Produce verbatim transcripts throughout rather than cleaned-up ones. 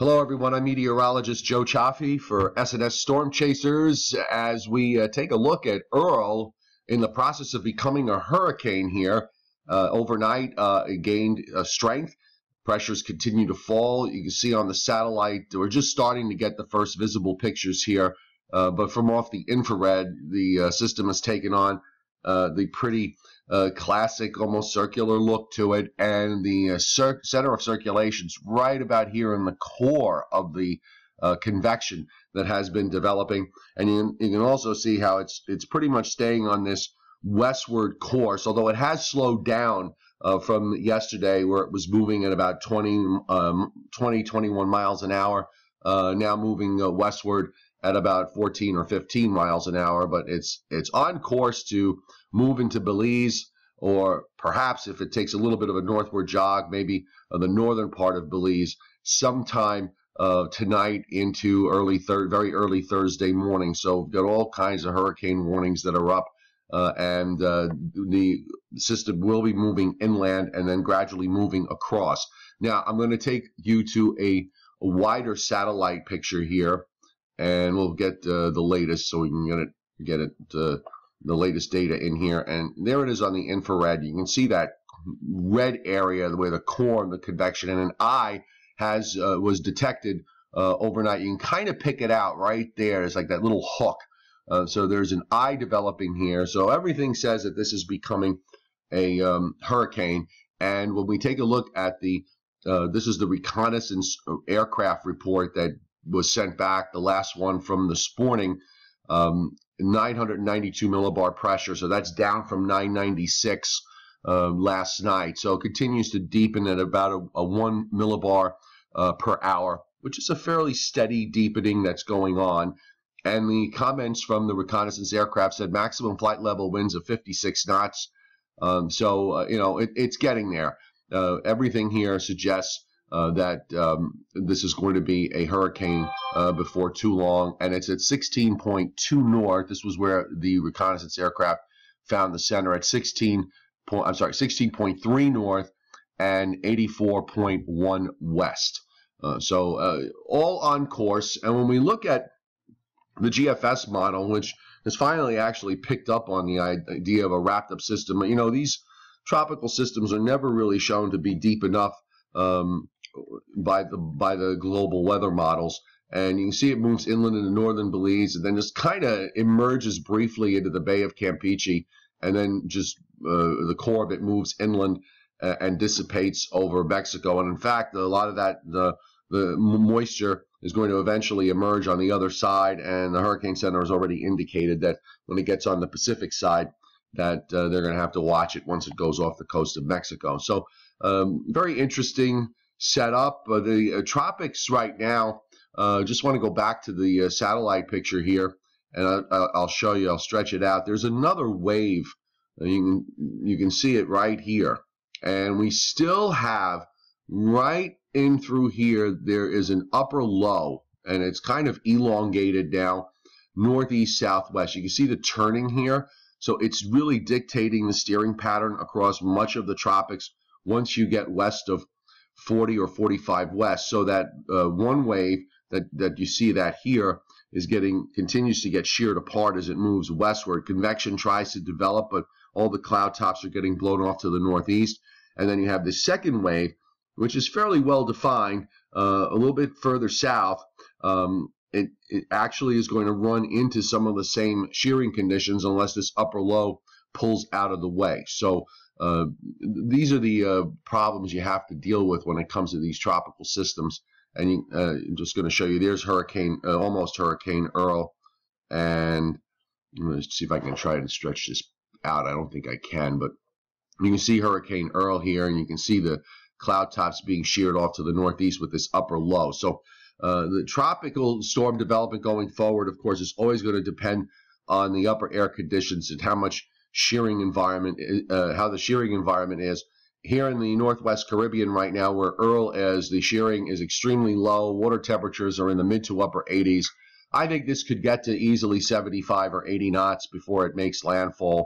Hello, everyone. I'm meteorologist Joe Cioffi for S and S Storm Chasers as we uh, take a look at Earl in the process of becoming a hurricane here. Uh, overnight, uh, it gained uh, strength. Pressures continue to fall. You can see on the satellite, we're just starting to get the first visible pictures here. Uh, but from off the infrared, the uh, system has taken on uh, the pretty uh, classic, almost circular look to it, and the uh, cir center of circulation's right about here in the core of the uh, convection that has been developing. And you, you can also see how it's it's pretty much staying on this westward course, although it has slowed down uh, from yesterday, where it was moving at about twenty, um, twenty, twenty-one miles an hour. Uh, now moving uh, westward at about fourteen or fifteen miles an hour, but it's it's on course to move into Belize, or perhaps if it takes a little bit of a northward jog, maybe uh, the northern part of Belize sometime uh, tonight into early thir very early Thursday morning. So we've got all kinds of hurricane warnings that are up, uh, and uh, the system will be moving inland and then gradually moving across. Now I'm going to take you to a wider satellite picture here, and we'll get uh, the latest, so we can get it, get it, uh, the latest data in here. And there it is on the infrared. You can see that red area where the core of the convection and an eye has uh, was detected uh, overnight. You can kind of pick it out right there. It's like that little hook. Uh, so there's an eye developing here. So everything says that this is becoming a um, hurricane. And when we take a look at the, uh, this is the reconnaissance aircraft report that was sent back, the last one from this morning, um, nine hundred ninety-two millibar pressure. So that's down from nine ninety-six uh, last night. So it continues to deepen at about a, a one millibar uh, per hour, which is a fairly steady deepening that's going on. And the comments from the reconnaissance aircraft said maximum flight level winds of fifty-six knots. Um, so, uh, you know, it, it's getting there. Uh, everything here suggests Uh, that um, this is going to be a hurricane uh, before too long, and it's at sixteen point two north. This was where the reconnaissance aircraft found the center at sixteen point I'm sorry, sixteen point three north and eighty-four point one west. Uh, so uh, all on course. And when we look at the G F S model, which has finally actually picked up on the idea of a wrapped-up system, you know, these tropical systems are never really shown to be deep enough Um, by the by the global weather models, and you can see it moves inland into northern Belize, and then just kind of emerges briefly into the Bay of Campeche, and then just uh, the core of it moves inland uh, and dissipates over Mexico. And in fact, a lot of that the the moisture is going to eventually emerge on the other side, and the Hurricane Center has already indicated that when it gets on the Pacific side, that uh, they're going to have to watch it once it goes off the coast of Mexico. So um, very interesting setup. Uh, the uh, tropics right now, uh, just want to go back to the uh, satellite picture here, and I, I'll show you, I'll stretch it out. There's another wave. You can, you can see it right here. And we still have right in through here, there is an upper low, and it's kind of elongated now, northeast, southwest. You can see the turning here. So it's really dictating the steering pattern across much of the tropics once you get west of forty or forty-five west. So that uh, one wave that, that you see that here is getting, continues to get sheared apart as it moves westward. Convection tries to develop, but all the cloud tops are getting blown off to the northeast. And then you have the second wave, which is fairly well defined, uh, a little bit further south. Um, It, it actually is going to run into some of the same shearing conditions unless this upper low pulls out of the way. So uh, these are the uh, problems you have to deal with when it comes to these tropical systems. And you, uh, I'm just going to show you, there's Hurricane, uh, almost Hurricane Earl. And I'm going to see if I can try and stretch this out. I don't think I can, but you can see Hurricane Earl here, and you can see the cloud tops being sheared off to the northeast with this upper low. So Uh, the tropical storm development going forward, of course, is always going to depend on the upper air conditions and how much shearing environment, uh, how the shearing environment is. Here in the Northwest Caribbean right now, where Earl is, the shearing is extremely low. Water temperatures are in the mid to upper eighties. I think this could get to easily seventy-five or eighty knots before it makes landfall.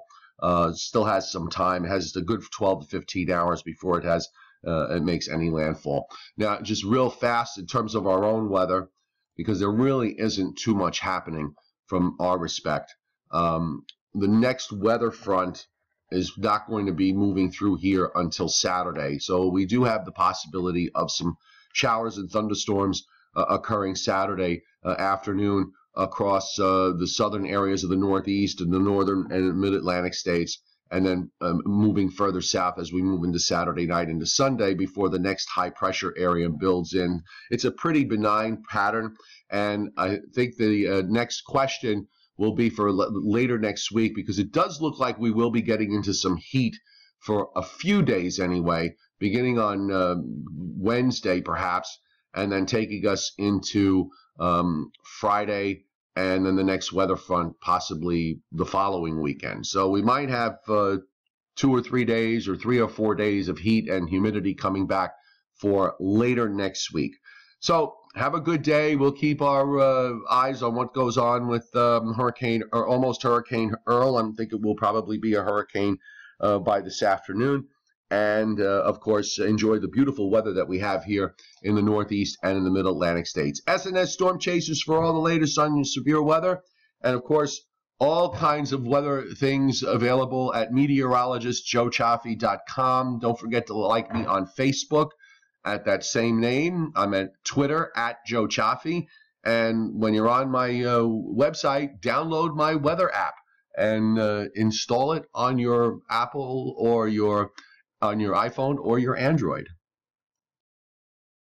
Uh, still has some time. It has a good twelve to fifteen hours before it has uh, it makes any landfall. Now, just real fast in terms of our own weather, because there really isn't too much happening from our respect. Um, the next weather front is not going to be moving through here until Saturday. So we do have the possibility of some showers and thunderstorms uh, occurring Saturday uh, afternoon across uh, the southern areas of the Northeast and the northern and mid-Atlantic states, and then um, moving further south as we move into Saturday night into Sunday before the next high-pressure area builds in. It's a pretty benign pattern, and I think the uh, next question will be for later next week, because it does look like we will be getting into some heat for a few days anyway, beginning on uh, Wednesday perhaps, and then taking us into um, Friday, and then the next weather front possibly the following weekend. So we might have uh, two or three days or three or four days of heat and humidity coming back for later next week. So have a good day. We'll keep our uh, eyes on what goes on with um, Hurricane or almost Hurricane Earl. I think it will probably be a hurricane uh, by this afternoon. And, uh, of course, enjoy the beautiful weather that we have here in the Northeast and in the Mid-Atlantic states. S and S Storm Chasers for all the latest on your severe weather. And, of course, all kinds of weather things available at meteorologist joe cioffi dot com. Don't forget to like me on Facebook at that same name. I'm at Twitter, at Joe Cioffi. And when you're on my uh, website, download my weather app and uh, install it on your Apple or your... on your iPhone or your Android.